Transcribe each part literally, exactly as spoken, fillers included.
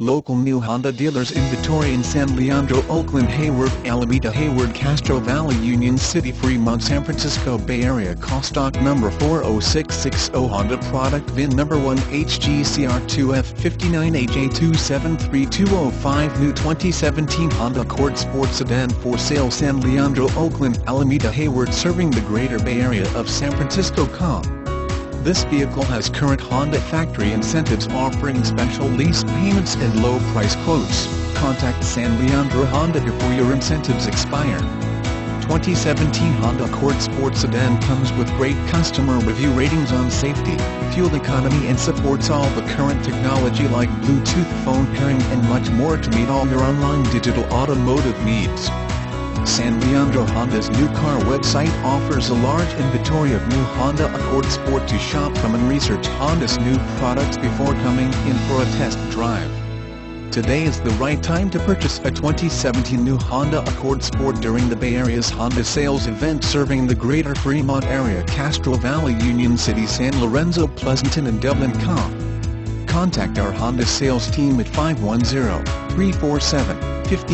Local new Honda dealers inventory in San Leandro, Oakland, Hayward, Alameda, Hayward, Castro Valley, Union City, Fremont, San Francisco, Bay Area. Call stock number four oh six six oh, Honda product V I N number one H G C R two F five nine H A two seven three two zero five, new twenty seventeen Honda Accord sports sedan for sale, San Leandro, Oakland, Alameda, Hayward, serving the greater Bay Area of San Francisco. Com. This vehicle has current Honda factory incentives offering special lease payments and low price quotes. Contact San Leandro Honda before your incentives expire. twenty seventeen Honda Accord Sport Sedan comes with great customer review ratings on safety, fuel economy, and supports all the current technology like Bluetooth, phone pairing, and much more to meet all your online digital automotive needs. San Leandro Honda's new car website offers a large inventory of new Honda Accord Sport to shop from and research Honda's new products before coming in for a test drive. Today is the right time to purchase a twenty seventeen new Honda Accord Sport during the Bay Area's Honda sales event serving the greater Fremont area, Castro Valley, Union City, San Lorenzo, Pleasanton, and Dublin. Com. Contact our Honda sales team at five one zero, three four seven, five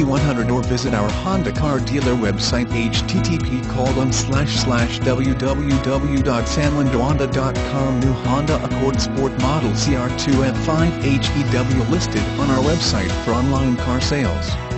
one zero zero or visit our Honda car dealer website H T T P colon slash slash w w w dot san leandro honda dot com. New Honda Accord Sport model C R two F five H E W listed on our website for online car sales.